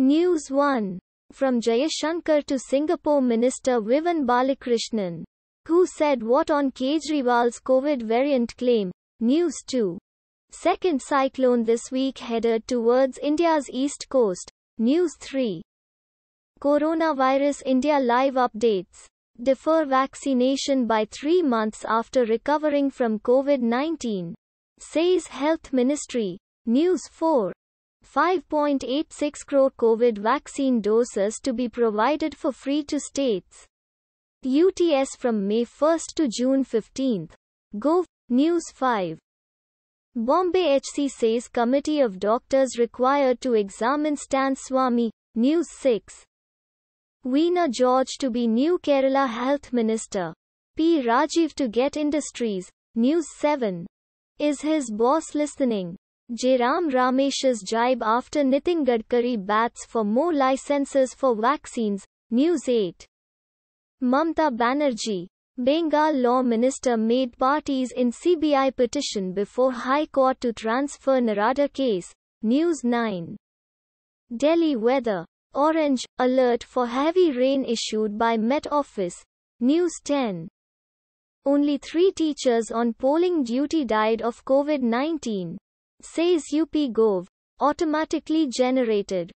News 1. From Jayashankar to Singapore Minister Vivian Balakrishnan, who said what on Kejriwal's COVID variant claim. News 2. Second cyclone this week headed towards India's east coast. News 3. Coronavirus India live updates. Defer vaccination by 3 months after recovering from COVID-19, says Health Ministry. News 4. 5.86 crore COVID vaccine doses to be provided for free to states. UTS from May 1st to June 15th. Gov. News 5. Bombay HC says committee of doctors required to examine Stan Swamy. News 6. Veena George to be new Kerala Health Minister. P Rajeev to get industries. News 7. Is his boss listening? Jairam Ramesh's jibe after Nitin Gadkari bats for more licenses for vaccines. News 8. Mamata Banerjee, Bengal Law Minister made parties in CBI petition before High Court to transfer Narada case. News 9. Delhi weather. Orange alert for heavy rain issued by Met Office. News 10. Only 3 teachers on polling duty died of COVID-19, says U.P. Gov. Automatically generated.